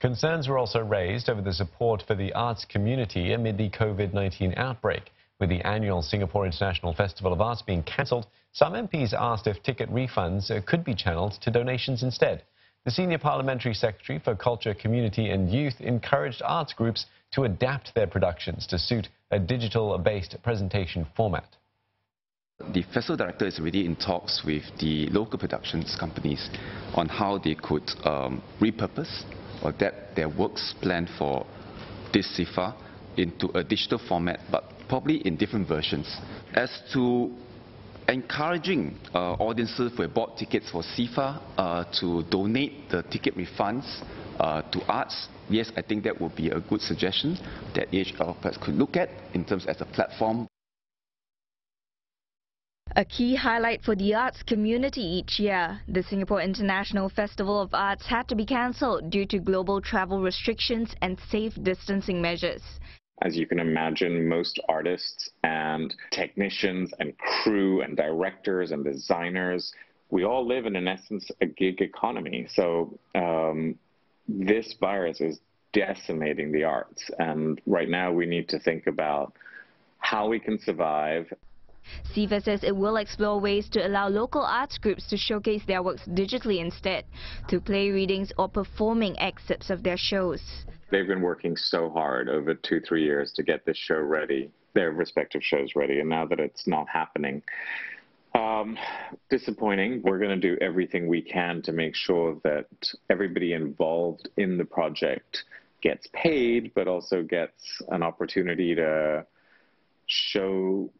Concerns were also raised over the support for the arts community amid the COVID-19 outbreak. With the annual Singapore International Festival of Arts being cancelled, some MPs asked if ticket refunds could be channeled to donations instead. The Senior Parliamentary Secretary for Culture, Community and Youth encouraged arts groups to adapt their productions to suit a digital-based presentation format. The festival director is already in talks with the local productions companies on how they could repurpose or adapt their works planned for this SIFA into a digital format, but probably in different versions. As to encouraging audiences who have bought tickets for SIFA to donate the ticket refunds to arts, yes, I think that would be a good suggestion that AHR perhaps could look at in terms as a platform. A key highlight for the arts community each year, the Singapore International Festival of Arts had to be cancelled due to global travel restrictions and safe distancing measures. As you can imagine, most artists and technicians and crew and directors and designers, we all live in essence, a gig economy. So this virus is decimating the arts. And right now we need to think about how we can survive. SIFA says it will explore ways to allow local arts groups to showcase their works digitally instead, through play readings or performing excerpts of their shows. They've been working so hard over 2-3 years to get this show ready, their respective shows ready, and now that it's not happening, disappointing. We're going to do everything we can to make sure that everybody involved in the project gets paid, but also gets an opportunity to show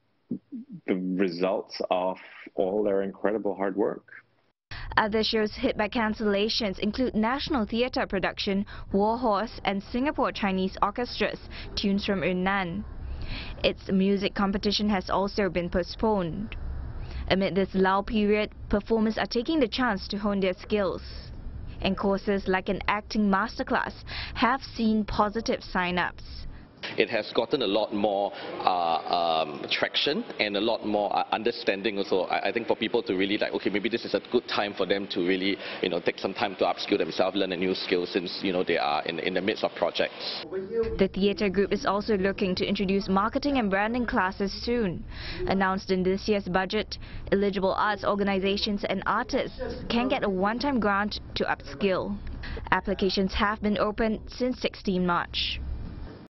the results of all their incredible hard work. Other shows hit by cancellations include National Theatre production War Horse and Singapore Chinese Orchestras Tunes from Yunnan. Its music competition has also been postponed. Amid this lull period, performers are taking the chance to hone their skills. And courses like an acting masterclass have seen positive sign-ups. It has gotten a lot more traction and a lot more understanding also, I think, for people to really like, okay, maybe this is a good time for them to really, you know, take some time to upskill themselves, learn a new skill, since, you know, they are in the midst of projects. The theatre group is also looking to introduce marketing and branding classes soon. Announced in this year's budget, eligible arts organisations and artists can get a one-time grant to upskill. Applications have been open since 16 March.